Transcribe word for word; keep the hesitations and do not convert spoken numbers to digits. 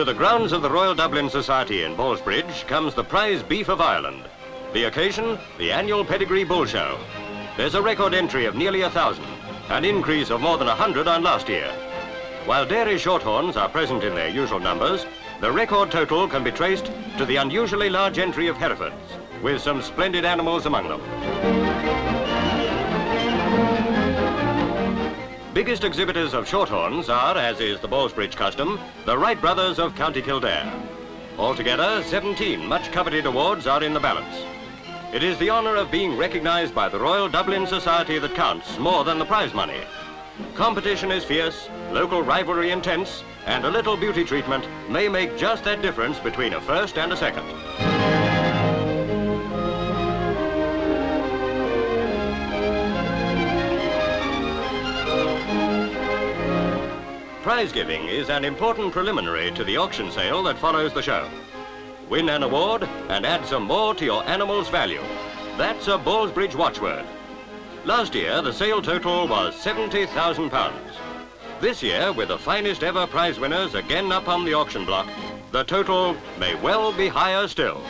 To the grounds of the Royal Dublin Society in Ballsbridge comes the prize beef of Ireland. The occasion, the annual Pedigree Bull Show. There's a record entry of nearly a thousand, an increase of more than a hundred on last year. While dairy shorthorns are present in their usual numbers, the record total can be traced to the unusually large entry of Herefords, with some splendid animals among them. Biggest exhibitors of shorthorns are, as is the Ballsbridge custom, the Wright Brothers of County Kildare. Altogether, seventeen much-coveted awards are in the balance. It is the honour of being recognised by the Royal Dublin Society that counts more than the prize money. Competition is fierce, local rivalry intense, and a little beauty treatment may make just that difference between a first and a second. Prize giving is an important preliminary to the auction sale that follows the show. Win an award and add some more to your animal's value. That's a Ballsbridge watchword. Last year, the sale total was seventy thousand pounds. This year, with the finest ever prize winners again up on the auction block, the total may well be higher still.